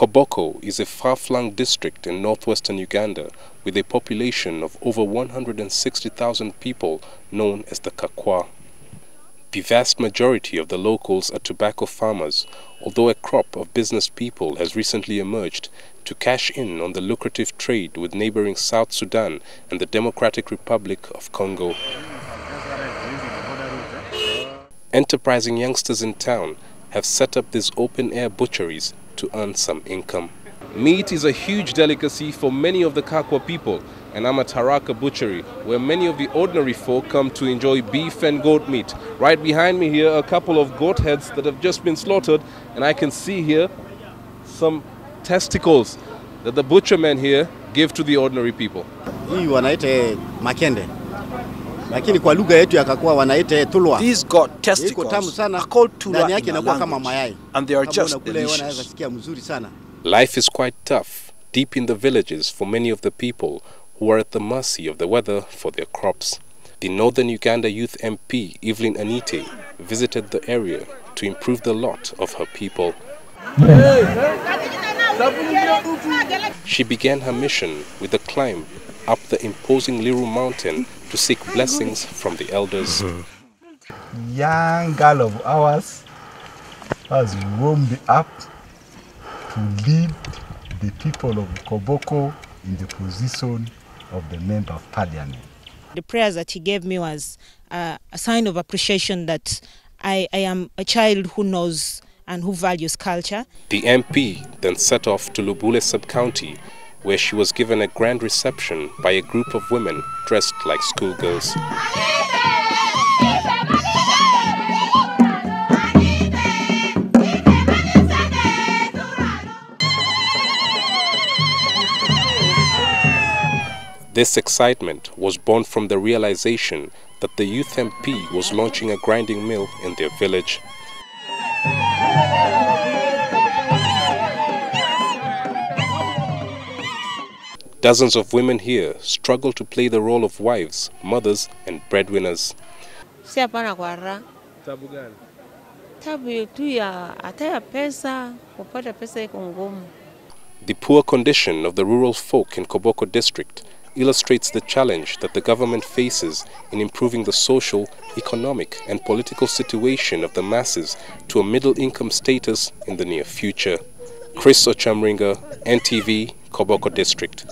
Koboko is a far-flung district in northwestern Uganda with a population of over 160,000 people known as the Kakwa. The vast majority of the locals are tobacco farmers, although a crop of business people has recently emerged to cash in on the lucrative trade with neighboring South Sudan and the Democratic Republic of Congo. Enterprising youngsters in town have set up these open-air butcheries to earn some income. Meat is a huge delicacy for many of the Kakwa people, and I'm at Haraka Butchery, where many of the ordinary folk come to enjoy beef and goat meat. Right behind me here, a couple of goat heads that have just been slaughtered, and I can see here some testicles that the butchermen here give to the ordinary people. These goat testicles are called tura in our language, and they are just delicious. Life is quite tough deep in the villages for many of the people who are at the mercy of the weather for their crops. The Northern Uganda Youth MP, Evelyn Anite, visited the area to improve the lot of her people. She began her mission with a climb up the imposing Liru Mountain to seek blessings from the elders. Young girl of ours has roamed up to lead the people of Koboko in the position of the Member of Parliament. The prayers that he gave me was a sign of appreciation that I am a child who knows and who values culture. The MP then set off to Lubule Sub County, where she was given a grand reception by a group of women dressed like schoolgirls. This excitement was born from the realization that the youth MP was launching a grinding mill in their village. Dozens of women here struggle to play the role of wives, mothers, and breadwinners. The poor condition of the rural folk in Koboko district illustrates the challenge that the government faces in improving the social, economic, and political situation of the masses to a middle-income status in the near future. Chris Ochamringa, NTV, Koboko District.